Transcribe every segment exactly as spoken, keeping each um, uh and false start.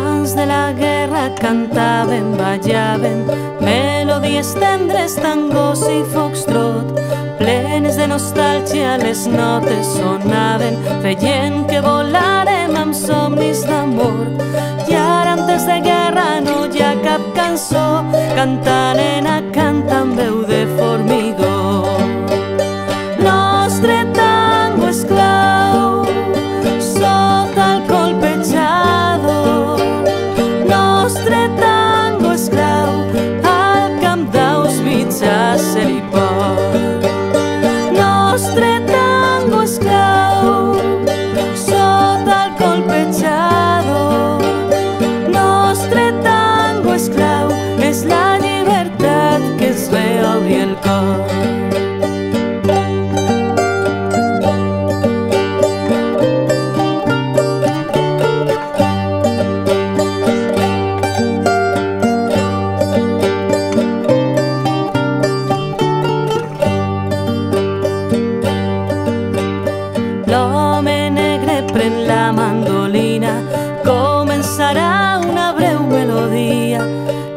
Abans de la guerra cantaven, ballaven melodies tendres, tangos i foxtrot. Plenes de nostàlgia les notes sonaven, feien que volàrem amb somnis d'amor. I ara antes de guerra no hi ha cap cançó, canta nena, canta amb veu de formigó. Nostre tango esclau, sota el colpejado. Nostre tango esclau, al camp d'Auschwitz ja se li pot. Nostre tango esclau, sota el colpejado. Nostre tango esclau, és la llibertat que ens reobri el cor. L'home negre pren la mandolina, començarà una breu melodia.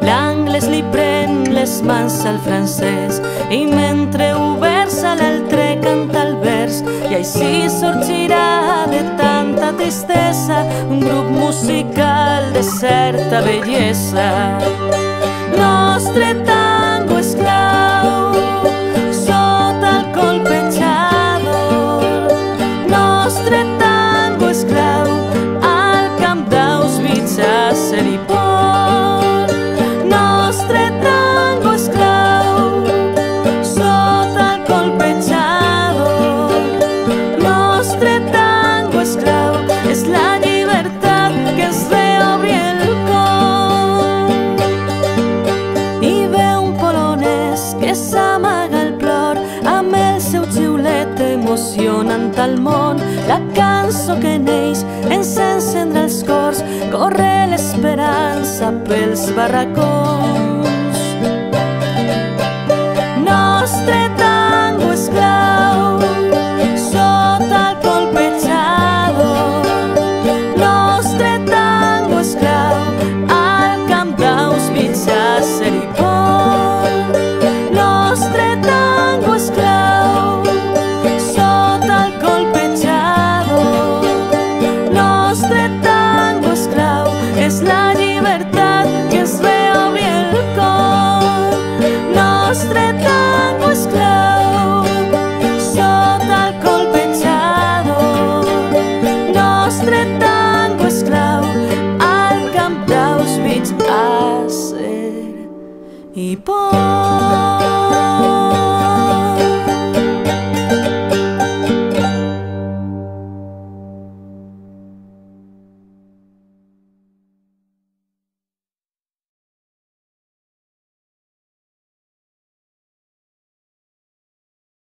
L'anglès li pren les mans al francès i mentre ho versa l'altre canta el vers. I així sorgirà de tanta tristesa un grup musical de certa bellesa. Nostre tango esclau, sota el colpejat. Nostre tango esclau, al camp d'Auschwitz ja se li pot. Nostre tango esclau, sota el colpejado. Nostre tango esclau, és la llibertat que ens reobri el cor. I veu un polonès que s'amaga el plor amb el seu xiulet emocionant al món. La cançó que neix ens encendrà els cors, corre l'esperança pels barracons. Nostre tango esclau, sota el colpejado. Nostre tango esclau, al camp d'Auschwitz ja se li pot. Nostre tango esclau, sota el colpejado. Nostre tango esclau, és la llibertat que ens reobri el cor. Nostre tango esclau, sota el colpejado. Nostre tango esclau, al camp d'Auschwitz ha ser i por.